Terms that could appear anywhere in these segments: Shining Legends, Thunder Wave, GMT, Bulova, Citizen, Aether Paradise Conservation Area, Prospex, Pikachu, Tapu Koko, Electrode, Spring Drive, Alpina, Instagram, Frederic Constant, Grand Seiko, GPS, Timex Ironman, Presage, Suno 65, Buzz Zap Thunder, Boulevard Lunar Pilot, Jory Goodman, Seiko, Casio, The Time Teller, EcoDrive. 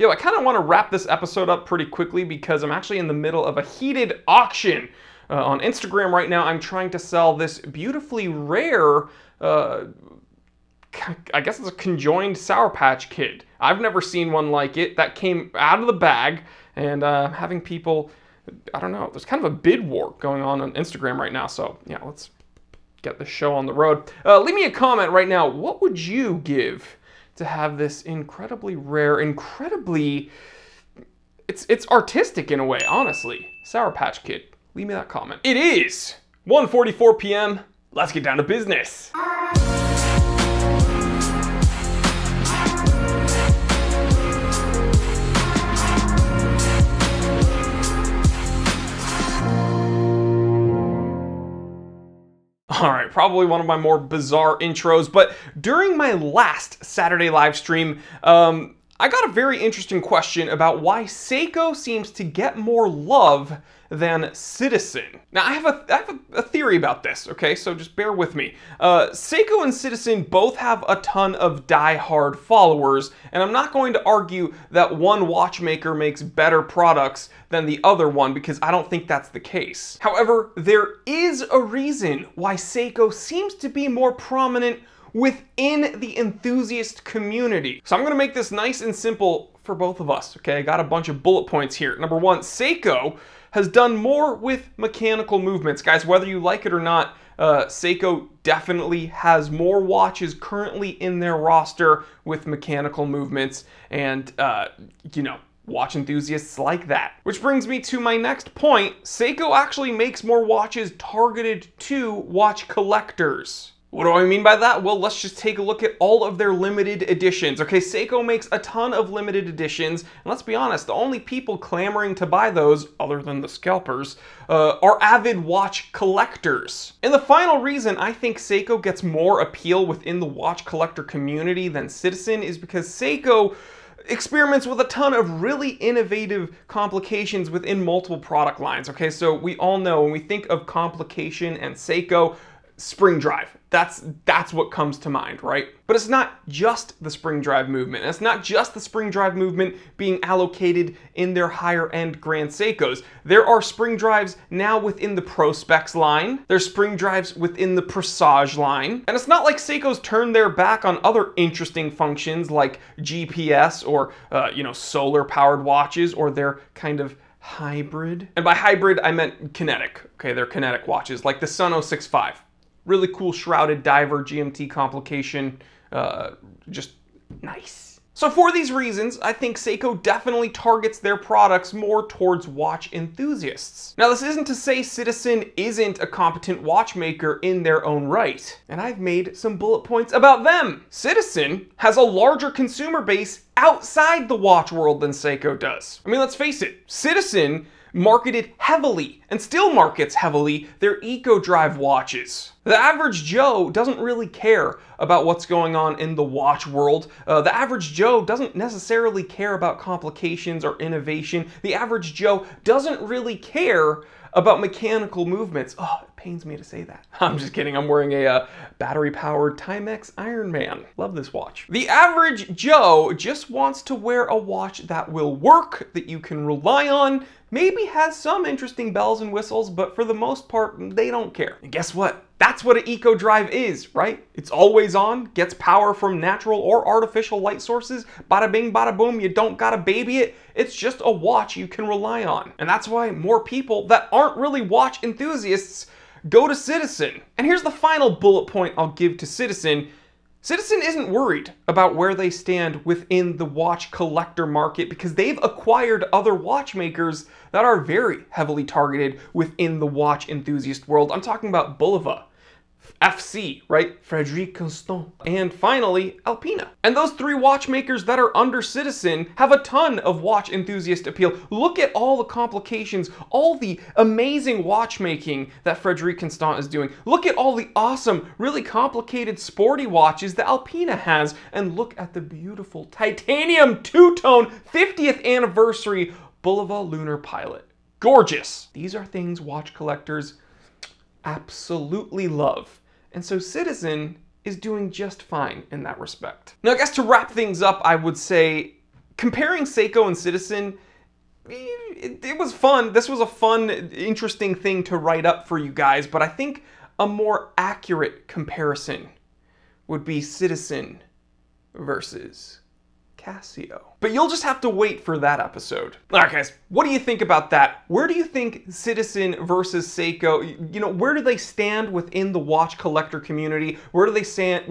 Yo, I kind of want to wrap this episode up pretty quickly because I'm actually in the middle of a heated auction on Instagram right now. I'm trying to sell this beautifully rare, I guess it's a conjoined Sour Patch Kid. I've never seen one like it. That came out of the bag, and having people, I don't know, there's kind of a bid war going on Instagram right now. So yeah, let's get this show on the road. Leave me a comment right now. What would you give to have this incredibly rare, incredibly, it's artistic in a way, honestly, Sour Patch Kid? Leave me that comment. It is 1:44 p.m. Let's get down to business. All right, probably one of my more bizarre intros, but during my last Saturday live stream, I got a very interesting question about why Seiko seems to get more love than Citizen. Now, I have a theory about this, okay? So just bear with me. Seiko and Citizen both have a ton of die-hard followers, and I'm not going to argue that one watchmaker makes better products than the other one, because I don't think that's the case. However, there is a reason why Seiko seems to be more prominent within the enthusiast community. So I'm gonna make this nice and simple for both of us, okay? I got a bunch of bullet points here. Number one, Seiko has done more with mechanical movements. Guys, whether you like it or not, Seiko definitely has more watches currently in their roster with mechanical movements, and you know, watch enthusiasts like that. Which brings me to my next point. Seiko actually makes more watches targeted to watch collectors. What do I mean by that? Well, let's just take a look at all of their limited editions. Okay, Seiko makes a ton of limited editions, and let's be honest, the only people clamoring to buy those, other than the scalpers, are avid watch collectors. And the final reason I think Seiko gets more appeal within the watch collector community than Citizen is because Seiko experiments with a ton of really innovative complications within multiple product lines. Okay, so we all know when we think of complication and Seiko, Spring Drive. That's what comes to mind, right? But it's not just the Spring Drive movement. It's not just the Spring Drive movement being allocated in their higher end Grand Seikos. There are Spring Drives now within the Prospex line. There's Spring Drives within the Presage line. And it's not like Seikos turned their back on other interesting functions like GPS or you know, solar powered watches or their kind of hybrid. And by hybrid, I meant kinetic. Okay, they're kinetic watches like the Suno 65. Really cool shrouded diver GMT complication, just nice. So for these reasons, I think Seiko definitely targets their products more towards watch enthusiasts. Now this isn't to say Citizen isn't a competent watchmaker in their own right, and I've made some bullet points about them. Citizen has a larger consumer base outside the watch world than Seiko does. I mean, let's face it, Citizen marketed heavily, and still markets heavily, their EcoDrive watches. The average Joe doesn't really care about what's going on in the watch world. The average Joe doesn't necessarily care about complications or innovation. The average Joe doesn't really care about mechanical movements. Oh, it pains me to say that. I'm just kidding. I'm wearing a battery-powered Timex Ironman. Love this watch. The average Joe just wants to wear a watch that will work, that you can rely on, maybe has some interesting bells and whistles, but for the most part, they don't care. And guess what? That's what an EcoDrive is, right? It's always on, gets power from natural or artificial light sources, bada bing, bada boom, you don't gotta baby it. It's just a watch you can rely on. And that's why more people that aren't really watch enthusiasts go to Citizen. And here's the final bullet point I'll give to Citizen. Citizen isn't worried about where they stand within the watch collector market because they've acquired other watchmakers that are very heavily targeted within the watch enthusiast world. I'm talking about Bulova, FC, right? Frederic Constant, and finally Alpina. And those three watchmakers that are under Citizen have a ton of watch enthusiast appeal. Look at all the complications, all the amazing watchmaking that Frederic Constant is doing. Look at all the awesome, really complicated sporty watches that Alpina has, and look at the beautiful titanium two-tone 50th anniversary Boulevard Lunar Pilot. Gorgeous. These are things watch collectors absolutely love. And so Citizen is doing just fine in that respect. Now, I guess to wrap things up, I would say comparing Seiko and Citizen, it was fun. This was a fun, interesting thing to write up for you guys, but I think a more accurate comparison would be Citizen versus Casio. But you'll just have to wait for that episode. All right, guys, what do you think about that? Where do you think Citizen versus Seiko, you know, where do they stand within the watch collector community? Where do they stand,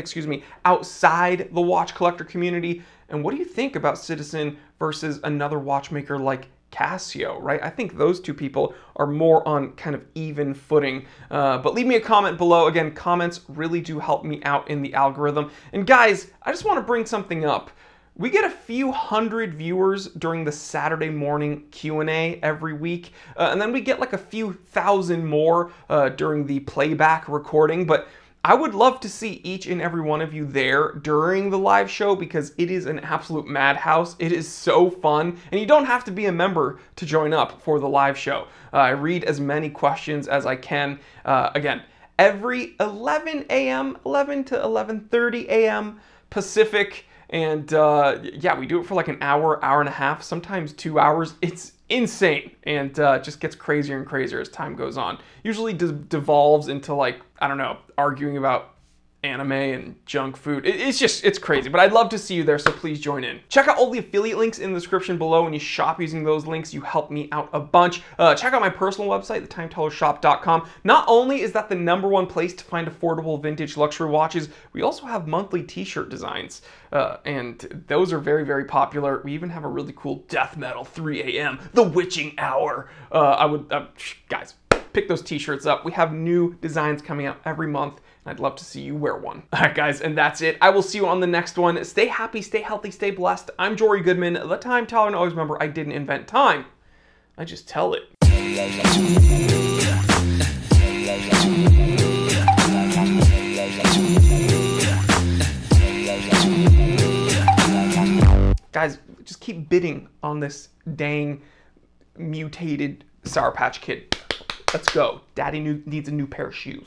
excuse me, outside the watch collector community? And what do you think about Citizen versus another watchmaker like Casio, right? I think those two people are more on kind of even footing. But leave me a comment below. Again, comments really do help me out in the algorithm. And guys, I just want to bring something up. We get a few hundred viewers during the Saturday morning Q&A every week, and then we get like a few thousand more during the playback recording. But I would love to see each and every one of you there during the live show, because it is an absolute madhouse. It is so fun, and you don't have to be a member to join up for the live show. I read as many questions as I can. Again, every 11 a.m., 11 to 11:30 a.m. Pacific, and yeah, we do it for like an hour, hour and a half, sometimes 2 hours. It's insane, and just gets crazier and crazier as time goes on. Usually devolves into, like, I don't know, arguing about anime and junk food. It's just, it's crazy, but I'd love to see you there, so please join in. Check out all the affiliate links in the description below. When you shop using those links, you help me out a bunch. Check out my personal website, thetimetellershop.com. Not only is that the #1 place to find affordable vintage luxury watches, we also have monthly t-shirt designs, and those are very, very popular. We even have a really cool death metal 3 a.m., The Witching Hour. Guys, pick those t-shirts up. We have new designs coming out every month. I'd love to see you wear one. All right, guys, and that's it. I will see you on the next one. Stay happy, stay healthy, stay blessed. I'm Jory Goodman, the Time Teller, and always remember, I didn't invent time. I just tell it. Guys, just keep bidding on this dang mutated Sour Patch Kid. Let's go. Daddy needs a new pair of shoes.